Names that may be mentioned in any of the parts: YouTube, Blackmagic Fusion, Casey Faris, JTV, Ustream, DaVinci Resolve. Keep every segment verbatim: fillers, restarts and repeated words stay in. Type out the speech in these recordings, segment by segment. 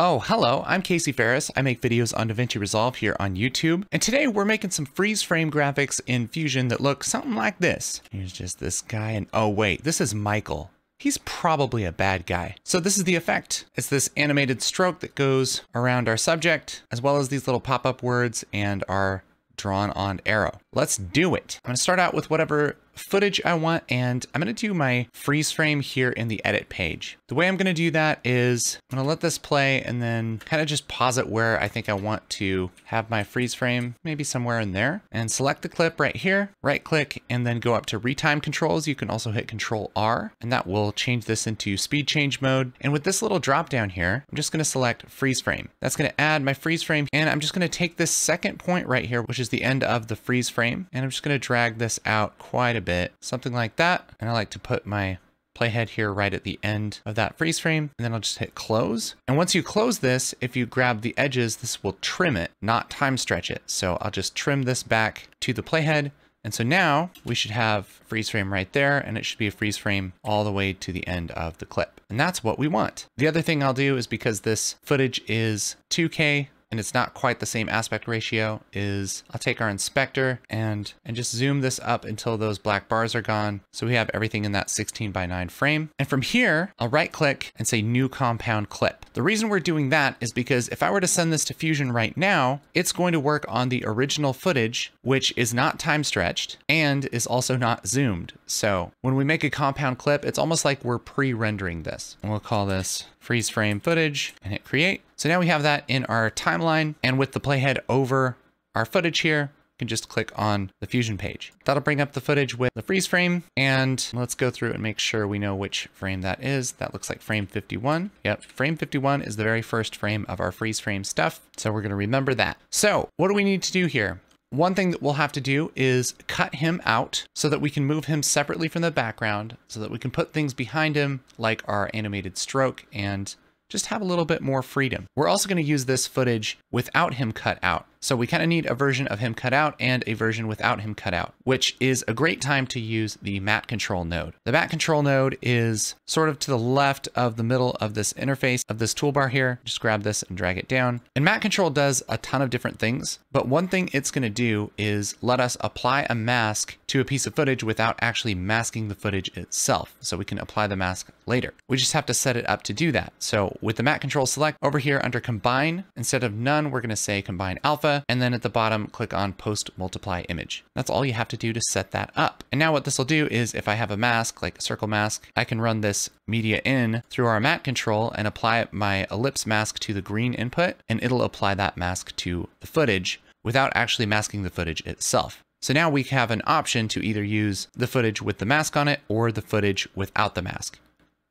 Oh, hello, I'm Casey Faris. I make videos on DaVinci Resolve here on YouTube. And today we're making some freeze frame graphics in Fusion that look something like this. Here's just this guy and oh wait, this is Michael. He's probably a bad guy. So this is the effect. It's this animated stroke that goes around our subject, as well as these little pop-up words and our drawn on arrow. Let's do it. I'm gonna start out with whatever footage I want, and I'm gonna do my freeze frame here in the edit page. The way I'm gonna do that is I'm gonna let this play and then kind of just pause it where I think I want to have my freeze frame, maybe somewhere in there, and select the clip right here, right click, and then go up to retime controls. You can also hit Control R, and that will change this into speed change mode. And with this little drop down here, I'm just gonna select freeze frame. That's gonna add my freeze frame, and I'm just gonna take this second point right here, which is the end of the freeze frame, and I'm just gonna drag this out quite a bit. Bit, something like that. And I like to put my playhead here right at the end of that freeze frame, and then I'll just hit close. And once you close this, if you grab the edges, this will trim it, not time stretch it. So I'll just trim this back to the playhead. And so now we should have freeze frame right there, and it should be a freeze frame all the way to the end of the clip. And that's what we want. The other thing I'll do is, because this footage is two K, and it's not quite the same aspect ratio, is I'll take our inspector and, and just zoom this up until those black bars are gone. So we have everything in that sixteen by nine frame. And from here, I'll right click and say new compound clip. The reason we're doing that is because if I were to send this to Fusion right now, it's going to work on the original footage, which is not time stretched and is also not zoomed. So when we make a compound clip, it's almost like we're pre-rendering this. And we'll call this freeze frame footage and hit create. So now we have that in our timeline, and with the playhead over our footage here, you can just click on the Fusion page. That'll bring up the footage with the freeze frame, and let's go through and make sure we know which frame that is. That looks like frame fifty-one. Yep, frame fifty-one is the very first frame of our freeze frame stuff. So we're gonna remember that. So what do we need to do here? One thing that we'll have to do is cut him out so that we can move him separately from the background, so that we can put things behind him like our animated stroke and just have a little bit more freedom. We're also gonna use this footage without him cut out. So we kind of need a version of him cut out and a version without him cut out, which is a great time to use the matte control node. The matte control node is sort of to the left of the middle of this interface of this toolbar here. Just grab this and drag it down. And matte control does a ton of different things, but one thing it's gonna do is let us apply a mask to a piece of footage without actually masking the footage itself. So we can apply the mask later. We just have to set it up to do that. So with the matte control select over here under combine, instead of none, we're gonna say combine alpha. And then at the bottom, click on post multiply image. That's all you have to do to set that up. And now what this will do is, if I have a mask, like a circle mask, I can run this media in through our matte control and apply my ellipse mask to the green input, and it'll apply that mask to the footage without actually masking the footage itself. So now we have an option to either use the footage with the mask on it or the footage without the mask.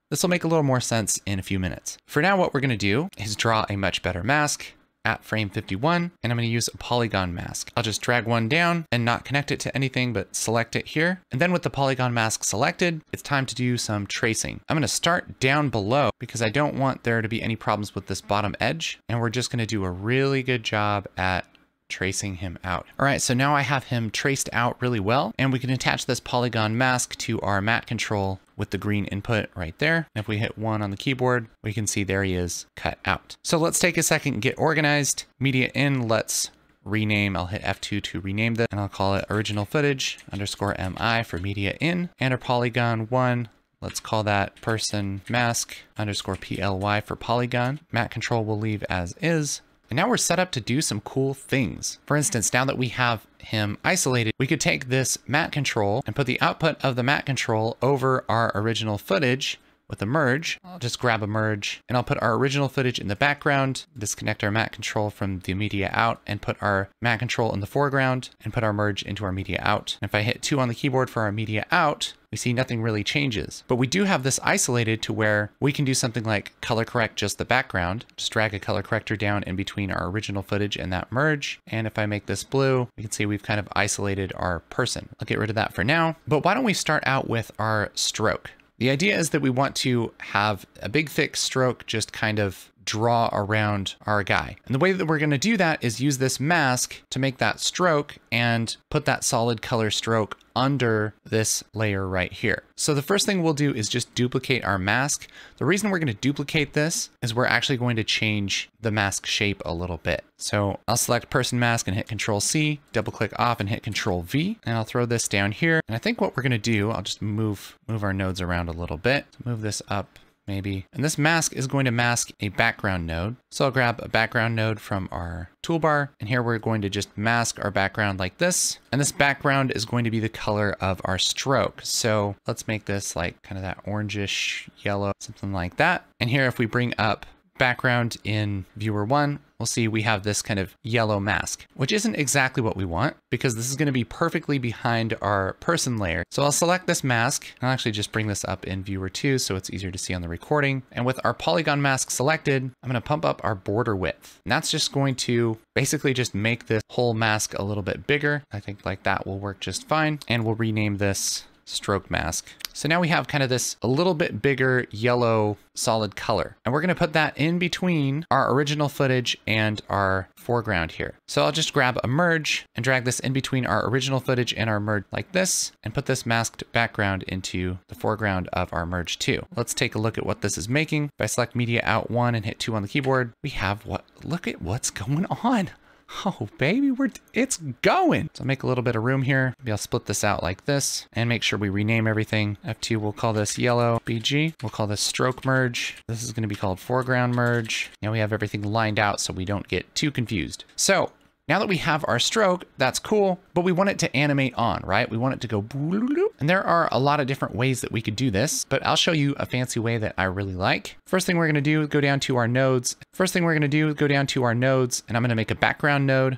This will make a little more sense in a few minutes. For now, what we're gonna do is draw a much better mask at frame fifty-one, and I'm gonna use a polygon mask. I'll just drag one down and not connect it to anything, but select it here. And then with the polygon mask selected, it's time to do some tracing. I'm gonna start down below because I don't want there to be any problems with this bottom edge. And we're just gonna do a really good job at tracing him out. All right, so now I have him traced out really well, and we can attach this polygon mask to our matte control with the green input right there. And if we hit one on the keyboard, we can see there he is cut out. So let's take a second and get organized. Media in, let's rename. I'll hit F two to rename this, and I'll call it original footage underscore M I for media in, and our polygon one. Let's call that person mask underscore P L Y for polygon. Matte control we'll leave as is. And now we're set up to do some cool things. For instance, now that we have him isolated, we could take this matte control and put the output of the matte control over our original footage with a merge. I'll just grab a merge, and I'll put our original footage in the background, disconnect our matte control from the media out, and put our matte control in the foreground, and put our merge into our media out. And if I hit two on the keyboard for our media out, we see nothing really changes. But we do have this isolated to where we can do something like color correct just the background. Just drag a color corrector down in between our original footage and that merge. And if I make this blue, we can see we've kind of isolated our person. I'll get rid of that for now. But why don't we start out with our stroke? The idea is that we want to have a big thick stroke just kind of draw around our guy. And the way that we're going to do that is use this mask to make that stroke and put that solid color stroke under this layer right here. So the first thing we'll do is just duplicate our mask. The reason we're going to duplicate this is we're actually going to change the mask shape a little bit. So I'll select person mask and hit Control C, double click off and hit Control V, and I'll throw this down here. And I think what we're going to do, I'll just move, move our nodes around a little bit, move this up maybe. And this mask is going to mask a background node. So I'll grab a background node from our toolbar, and here we're going to just mask our background like this. And this background is going to be the color of our stroke. So let's make this like kind of that orangish yellow, something like that. And here, if we bring up background in viewer one, we'll see we have this kind of yellow mask, which isn't exactly what we want because this is going to be perfectly behind our person layer. So I'll select this mask. I'll actually just bring this up in viewer two so it's easier to see on the recording. And with our polygon mask selected, I'm going to pump up our border width. And that's just going to basically just make this whole mask a little bit bigger. I think like that will work just fine. And we'll rename this stroke mask. So now we have kind of this a little bit bigger yellow solid color, and we're going to put that in between our original footage and our foreground here. So I'll just grab a merge and drag this in between our original footage and our merge like this, and put this masked background into the foreground of our merge two. Let's take a look at what this is making. If I select media out one and hit two on the keyboard, we have what, look at what's going on. Oh baby, we're, it's going. So I'll make a little bit of room here. Maybe I'll split this out like this and make sure we rename everything. F two, we'll call this yellow B G. We'll call this stroke merge. This is gonna be called foreground merge. Now we have everything lined out so we don't get too confused. So now that we have our stroke, that's cool, but we want it to animate on, right? We want it to go bloop. And there are a lot of different ways that we could do this, but I'll show you a fancy way that I really like. First thing we're gonna do is go down to our nodes. First thing we're gonna do is go down to our nodes, and I'm gonna make a background node.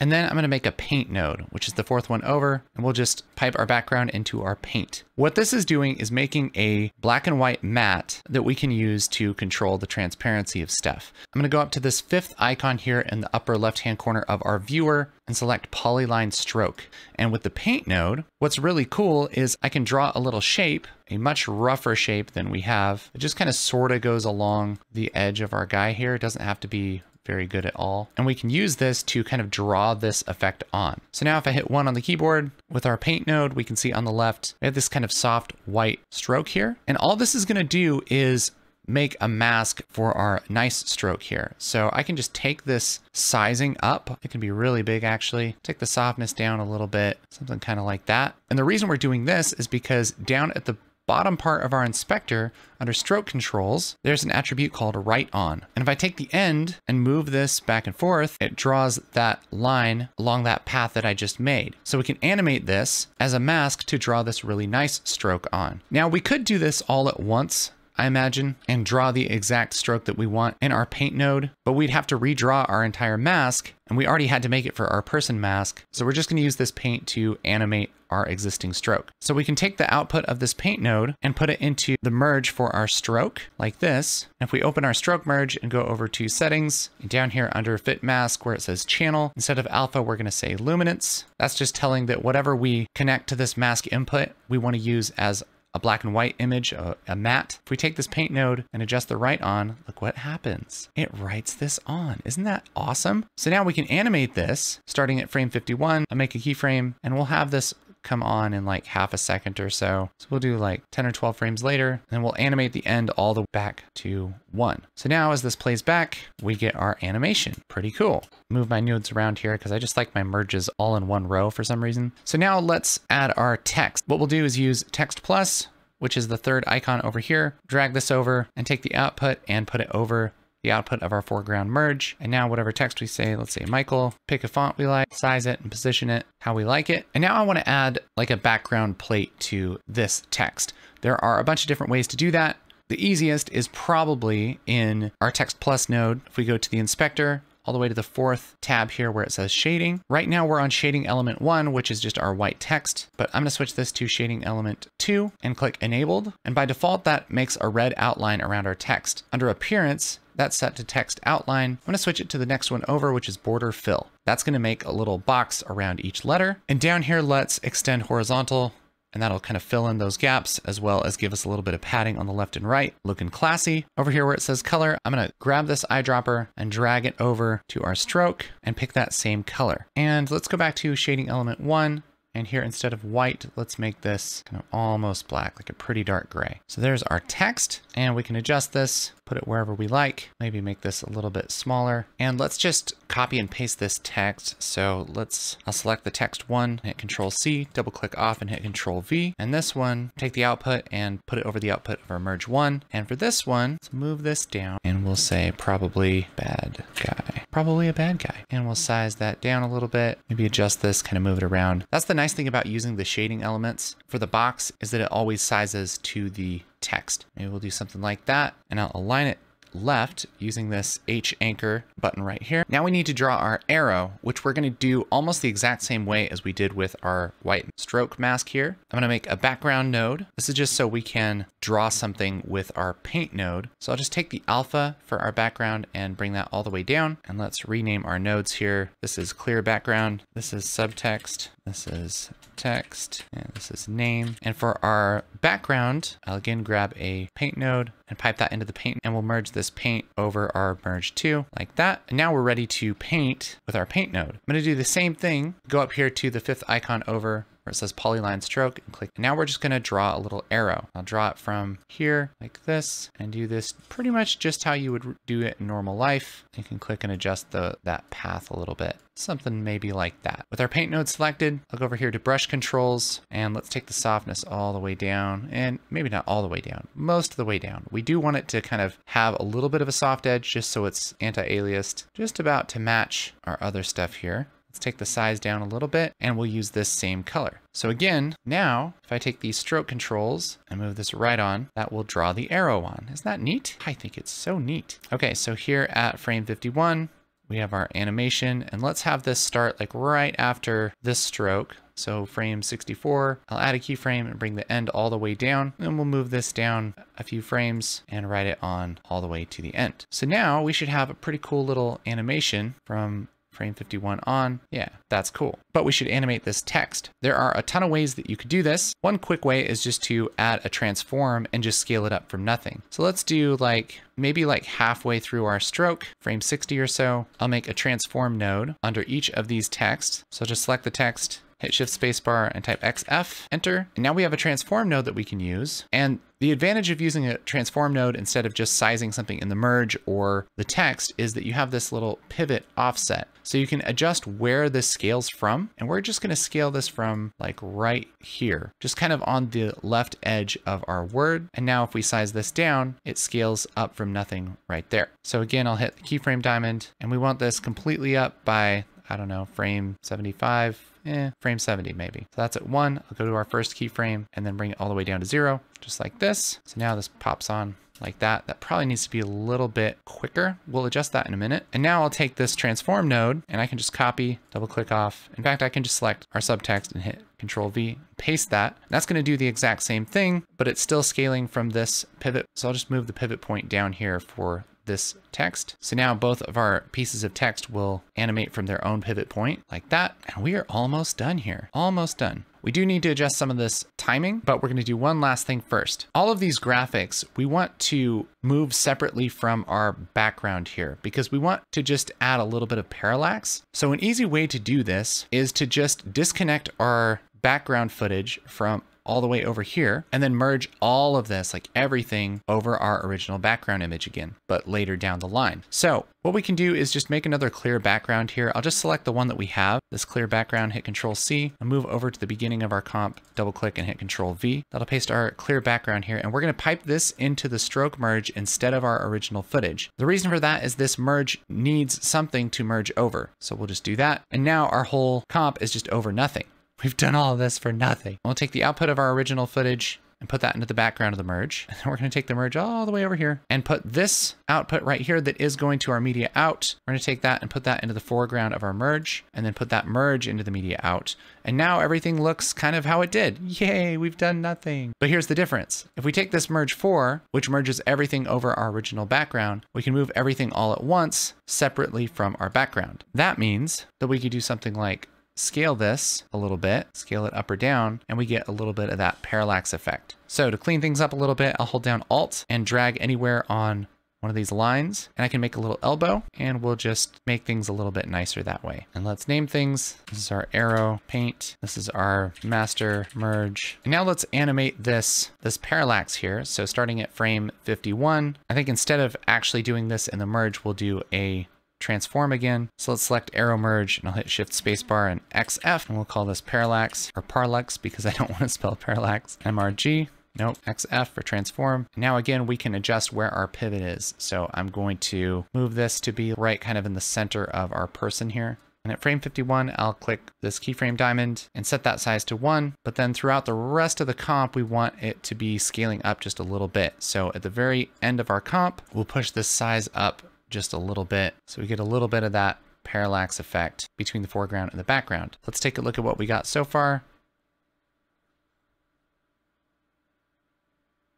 And then I'm gonna make a paint node, which is the fourth one over, and we'll just pipe our background into our paint. What this is doing is making a black and white matte that we can use to control the transparency of stuff. I'm gonna go up to this fifth icon here in the upper left-hand corner of our viewer and select polyline stroke. And with the paint node, what's really cool is I can draw a little shape, a much rougher shape than we have. It just kind of sort of goes along the edge of our guy here. It doesn't have to be very good at all. And we can use this to kind of draw this effect on. So now if I hit one on the keyboard with our paint node, we can see on the left, we have this kind of soft white stroke here. And all this is gonna do is make a mask for our nice stroke here. So I can just take this sizing up. It can be really big actually. Take the softness down a little bit, something kind of like that. And the reason we're doing this is because down at the bottom part of our inspector, under stroke controls, there's an attribute called right on. And if I take the end and move this back and forth, it draws that line along that path that I just made. So we can animate this as a mask to draw this really nice stroke on. Now we could do this all at once, I imagine, and draw the exact stroke that we want in our paint node, but we'd have to redraw our entire mask, and we already had to make it for our person mask. So we're just gonna use this paint to animate our existing stroke. So we can take the output of this paint node and put it into the merge for our stroke like this. And if we open our stroke merge and go over to settings, and down here under fit mask where it says channel, instead of alpha, we're gonna say luminance. That's just telling that whatever we connect to this mask input, we wanna use as a black and white image, a, a matte. If we take this paint node and adjust the right on, look what happens. It writes this on. Isn't that awesome? So now we can animate this starting at frame fifty-one. I'll make a keyframe and we'll have this come on in like half a second or so. So we'll do like ten or twelve frames later, and we'll animate the end all the way back to one. So now as this plays back, we get our animation. Pretty cool. Move my nodes around here because I just like my merges all in one row for some reason. So now let's add our text. What we'll do is use text plus, which is the third icon over here, drag this over and take the output and put it over the output of our foreground merge. And now whatever text we say, let's say Michael, pick a font we like, size it and position it how we like it. And now I want to add like a background plate to this text. There are a bunch of different ways to do that. The easiest is probably in our text plus node. If we go to the inspector, all the way to the fourth tab here where it says shading. Right now we're on shading element one, which is just our white text, but I'm gonna switch this to shading element two and click enabled. And by default, that makes a red outline around our text. Under appearance, that's set to text outline. I'm gonna switch it to the next one over, which is border fill. That's gonna make a little box around each letter. And down here, let's extend horizontal and that'll kind of fill in those gaps as well as give us a little bit of padding on the left and right, looking classy. Over here where it says color, I'm gonna grab this eyedropper and drag it over to our stroke and pick that same color. And let's go back to shading element one. And here, instead of white, let's make this kind of almost black, like a pretty dark gray. So there's our text, and we can adjust this, put it wherever we like, maybe make this a little bit smaller. And let's just copy and paste this text. So let's, I'll select the text one, hit Control C, double click off and hit Control V. And this one, take the output and put it over the output of our merge one. And for this one, let's move this down and we'll say probably bad guy, probably a bad guy. And we'll size that down a little bit, maybe adjust this, kind of move it around. That's the nice thing about using the shading elements for the box is that it always sizes to the text. Maybe we'll do something like that, and I'll align it left using this H anchor button right here. Now we need to draw our arrow, which we're going to do almost the exact same way as we did with our white stroke mask here. I'm going to make a background node. This is just so we can draw something with our paint node. So I'll just take the alpha for our background and bring that all the way down. And let's rename our nodes here. This is clear background. This is subtext. This is text. And this is name. And for our background, I'll again grab a paint node and pipe that into the paint, and we'll merge this paint over our merge two like that. And now we're ready to paint with our paint node. I'm going to do the same thing. Go up here to the fifth icon over where it says polyline stroke and click. Now we're just going to draw a little arrow. I'll draw it from here like this and do this pretty much just how you would do it in normal life. You can click and adjust the, that path a little bit. Something maybe like that. With our paint node selected, I'll go over here to brush controls and let's take the softness all the way down, and maybe not all the way down, most of the way down. We do want it to kind of have a little bit of a soft edge just so it's anti-aliased, just about to match our other stuff here. Let's take the size down a little bit and we'll use this same color. So again, now if I take these stroke controls and move this right on, that will draw the arrow on. Isn't that neat? I think it's so neat. Okay, so here at frame fifty-one, we have our animation, and let's have this start like right after this stroke. So frame sixty-four, I'll add a keyframe and bring the end all the way down, and we'll move this down a few frames and write it on all the way to the end. So now we should have a pretty cool little animation from frame fifty-one on. Yeah, that's cool. But we should animate this text. There are a ton of ways that you could do this. One quick way is just to add a transform and just scale it up from nothing. So let's do like maybe like halfway through our stroke, frame sixty or so, I'll make a transform node under each of these texts. So just select the text, hit shift spacebar and type X F, enter. And now we have a transform node that we can use. And the advantage of using a transform node instead of just sizing something in the merge or the text is that you have this little pivot offset. So you can adjust where this scales from. And we're just going to scale this from like right here, just kind of on the left edge of our word. And now if we size this down, it scales up from nothing right there. So again, I'll hit the keyframe diamond, and we want this completely up by, I don't know, frame seventy-five, eh, frame seventy maybe. So that's at one. I'll go to our first keyframe and then bring it all the way down to zero, just like this. So now this pops on like that. That probably needs to be a little bit quicker. We'll adjust that in a minute. And now I'll take this transform node and I can just copy, double click off. In fact, I can just select our subtext and hit Control V, paste that. And that's going to do the exact same thing, but it's still scaling from this pivot. So I'll just move the pivot point down here for this text. So now both of our pieces of text will animate from their own pivot point like that. And we are almost done here. Almost done. We do need to adjust some of this timing, but we're going to do one last thing first. All of these graphics, we want to move separately from our background here because we want to just add a little bit of parallax. So an easy way to do this is to just disconnect our background footage from all the way over here and then merge all of this, like everything, over our original background image again, but later down the line. So what we can do is just make another clear background here. I'll just select the one that we have, this clear background, hit Control C, and move over to the beginning of our comp, double click and hit Control V. That'll paste our clear background here. And we're going to pipe this into the stroke merge instead of our original footage. The reason for that is this merge needs something to merge over. So we'll just do that. And now our whole comp is just over nothing. We've done all of this for nothing. We'll take the output of our original footage and put that into the background of the merge. And then we're going to take the merge all the way over here and put this output right here that is going to our media out. We're going to take that and put that into the foreground of our merge and then put that merge into the media out. And now everything looks kind of how it did. Yay, we've done nothing. But here's the difference. If we take this merge four, which merges everything over our original background, we can move everything all at once separately from our background. That means that we could do something like scale this a little bit, scale it up or down, and we get a little bit of that parallax effect. So to clean things up a little bit, I'll hold down Alt and drag anywhere on one of these lines, and I can make a little elbow, and we'll just make things a little bit nicer that way. And let's name things. This is our arrow paint. This is our master merge. And now let's animate this, this parallax here. So starting at frame fifty-one, I think instead of actually doing this in the merge, we'll do a transform again. So let's select arrow merge, and I'll hit shift spacebar and X F, and we'll call this parallax, or parallax, because I don't want to spell parallax. M R G. Nope, X F for transform. Now again, we can adjust where our pivot is. So I'm going to move this to be right kind of in the center of our person here. And at frame fifty-one, I'll click this keyframe diamond and set that size to one. But then throughout the rest of the comp, we want it to be scaling up just a little bit. So at the very end of our comp, we'll push this size up just a little bit. So we get a little bit of that parallax effect between the foreground and the background. Let's take a look at what we got so far.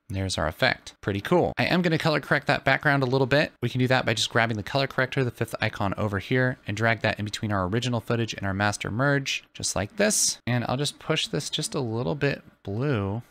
There's our effect. Pretty cool. I am going to color correct that background a little bit. We can do that by just grabbing the color corrector, the fifth icon over here, and drag that in between our original footage and our master merge, just like this. And I'll just push this just a little bit blue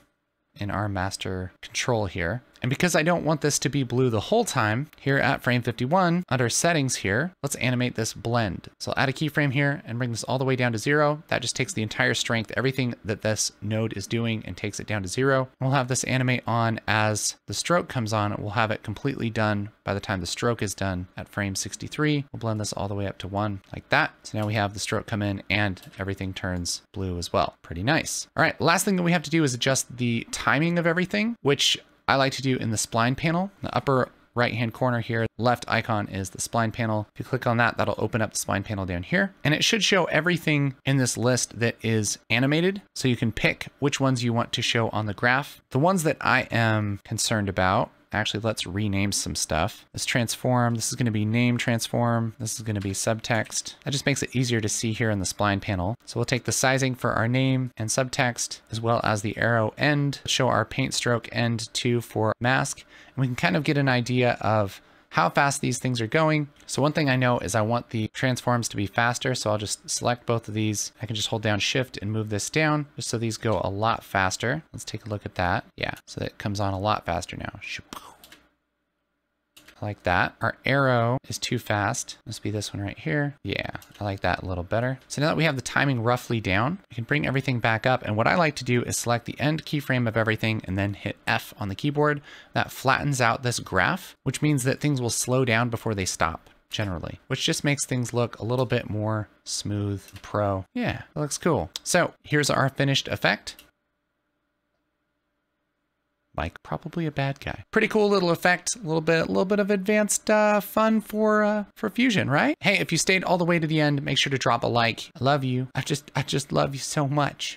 in our master control here. And because I don't want this to be blue the whole time, here at frame fifty-one, under settings here, let's animate this blend. So I'll add a keyframe here and bring this all the way down to zero. That just takes the entire strength, everything that this node is doing, and takes it down to zero. We'll have this animate on as the stroke comes on. We'll have it completely done by the time the stroke is done at frame sixty-three. We'll blend this all the way up to one like that. So now we have the stroke come in and everything turns blue as well. Pretty nice. All right, last thing that we have to do is adjust the timing of everything, which I like to do in the spline panel. The upper right-hand corner here, left icon is the spline panel. If you click on that, that'll open up the spline panel down here. And it should show everything in this list that is animated. So you can pick which ones you want to show on the graph. The ones that I am concerned about, actually, let's rename some stuff. This transform, this is going to be name transform. This is going to be subtext. That just makes it easier to see here in the spline panel. So we'll take the sizing for our name and subtext, as well as the arrow end. Let's show our paint stroke end two for mask. And we can kind of get an idea of how fast these things are going. So one thing I know is I want the transforms to be faster. So I'll just select both of these. I can just hold down shift and move this down just so these go a lot faster. Let's take a look at that. Yeah, so that comes on a lot faster now. I like that. Our arrow is too fast. Must be this one right here. Yeah, I like that a little better. So now that we have the timing roughly down, we can bring everything back up. And what I like to do is select the end keyframe of everything and then hit F on the keyboard. That flattens out this graph, which means that things will slow down before they stop generally, which just makes things look a little bit more smooth and pro. Yeah, it looks cool. So here's our finished effect. Like probably a bad guy. Pretty cool little effect, a little bit, a little bit of advanced uh, fun for uh, for Fusion, right? Hey, if you stayed all the way to the end, make sure to drop a like. I love you. I just, I just love you so much.